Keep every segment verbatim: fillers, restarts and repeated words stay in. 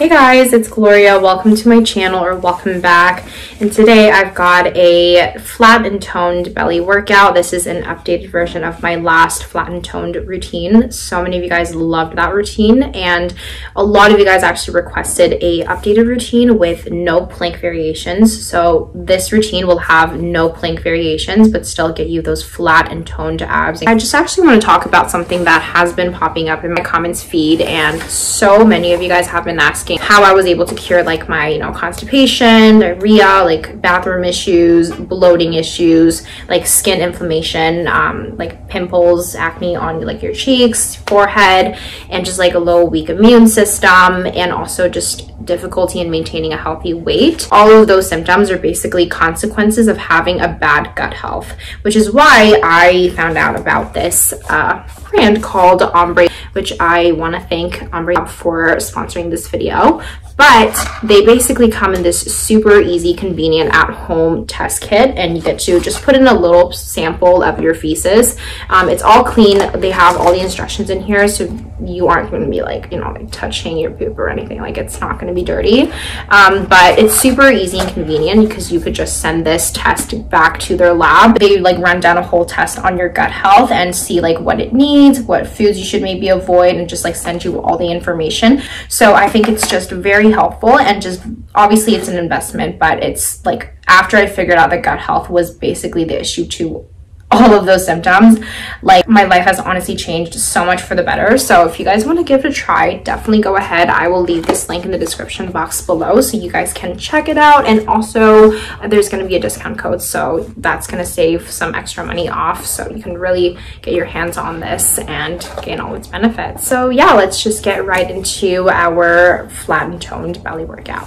Hey guys, it's Gloria. Welcome to my channel, or welcome back. And today I've got a flat and toned belly workout. This is an updated version of my last flat and toned routine. So many of you guys loved that routine, and a lot of you guys actually requested a updated routine with no plank variations. So this routine will have no plank variations, but still get you those flat and toned abs. I just actually want to talk about something that has been popping up in my comments feed, and so many of you guys have been asking how I was able to cure like my, you know, constipation, diarrhea, like bathroom issues, bloating issues, like skin inflammation, um, like pimples, acne on like your cheeks, forehead, and just like a low, weak immune system, and also just difficulty in maintaining a healthy weight. All of those symptoms are basically consequences of having a bad gut health, which is why I found out about this uh, brand called Ombre, which I want to thank Ombre for sponsoring this video. But they basically come in this super easy, convenient at-home test kit, and you get to just put in a little sample of your feces. Um, it's all clean. They have all the instructions in here, so you aren't going to be like, you know, like touching your poop or anything. Like, it's not going to be dirty. Um, but it's super easy and convenient because you could just send this test back to their lab. They like run down a whole test on your gut health and see like what it needs, what foods you should maybe avoid, and just like send you all the information. So I think it's just very helpful, and just obviously it's an investment, but it's like after I figured out that gut health was basically the issue to all of those symptoms, like my life has honestly changed so much for the better. So if you guys want to give it a try, definitely go ahead. I will leave this link in the description box below so you guys can check it out, and also there's going to be a discount code, so that's going to save some extra money off, so you can really get your hands on this and gain all its benefits. So yeah, let's just get right into our flat and toned belly workout.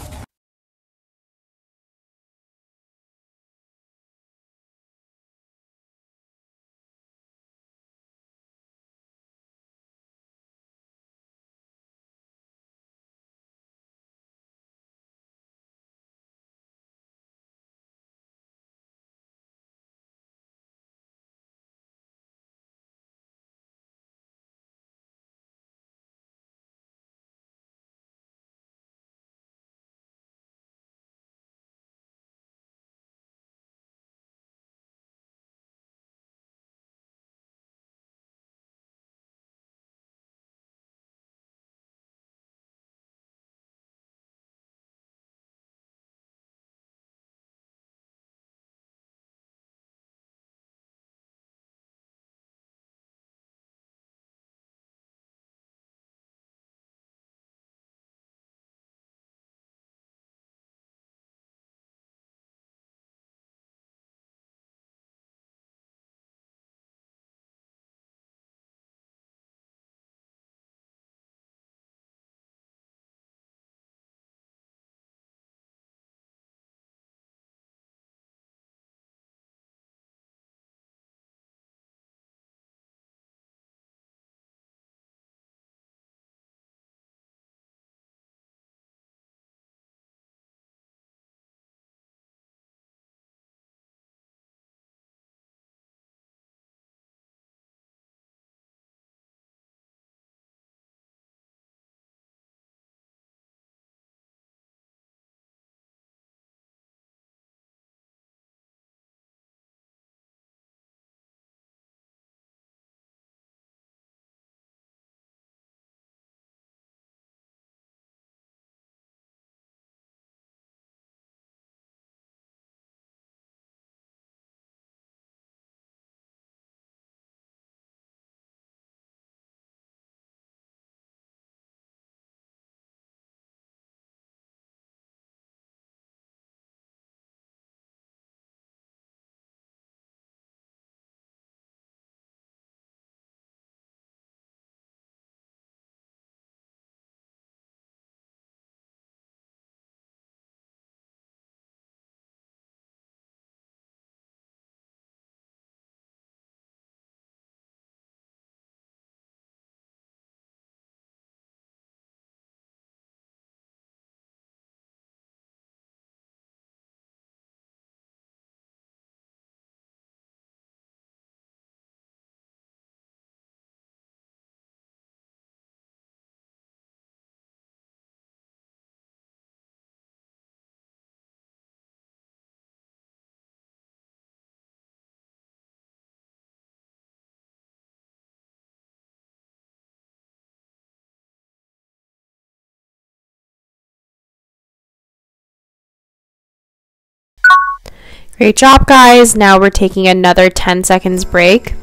Great job, guys. Now we're taking another ten seconds break.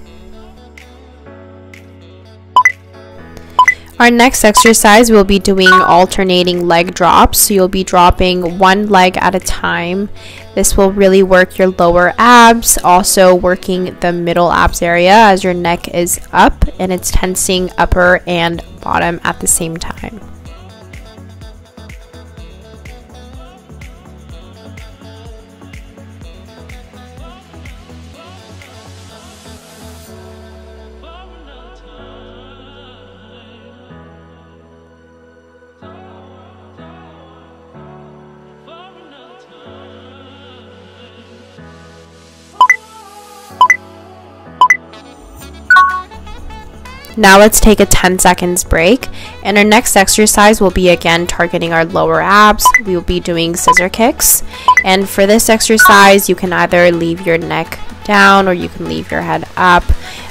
Our next exercise, we'll be doing alternating leg drops. So you'll be dropping one leg at a time. This will really work your lower abs, also working the middle abs area as your neck is up and it's tensing upper and bottom at the same time. Now let's take a ten seconds break, and our next exercise will be again targeting our lower abs. We will be doing scissor kicks, and for this exercise you can either leave your neck down or you can leave your head up.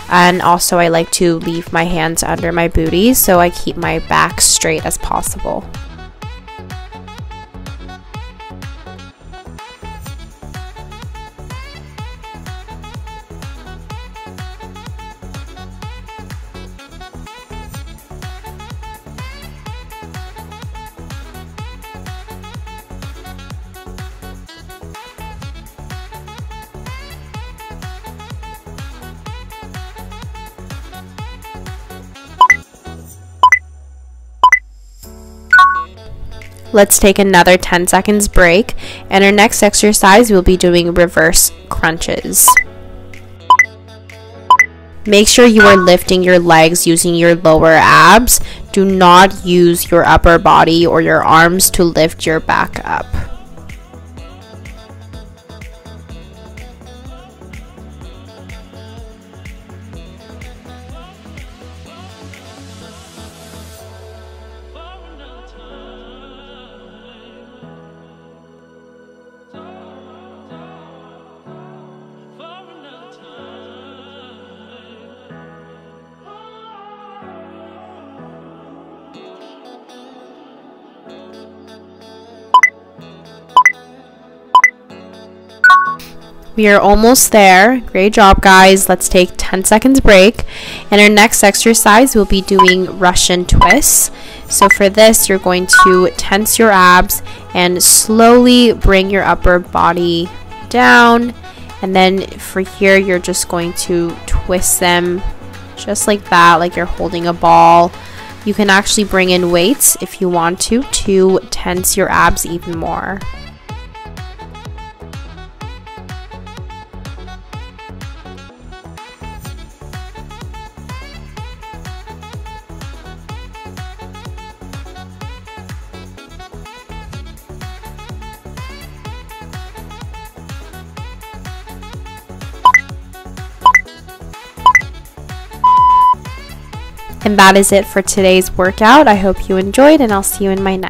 And also I like to leave my hands under my booty so I keep my back straight as possible. Let's take another ten seconds break, and our next exercise we'll be doing reverse crunches. Make sure you are lifting your legs using your lower abs. Do not use your upper body or your arms to lift your back up. We are almost there. Great job, guys. Let's take ten seconds break, and our next exercise will be doing Russian twists. So for this, you're going to tense your abs and slowly bring your upper body down, and then for here you're just going to twist them just like that, like you're holding a ball. You can actually bring in weights if you want to to tense your abs even more. And that is it for today's workout. I hope you enjoyed, and I'll see you in my next.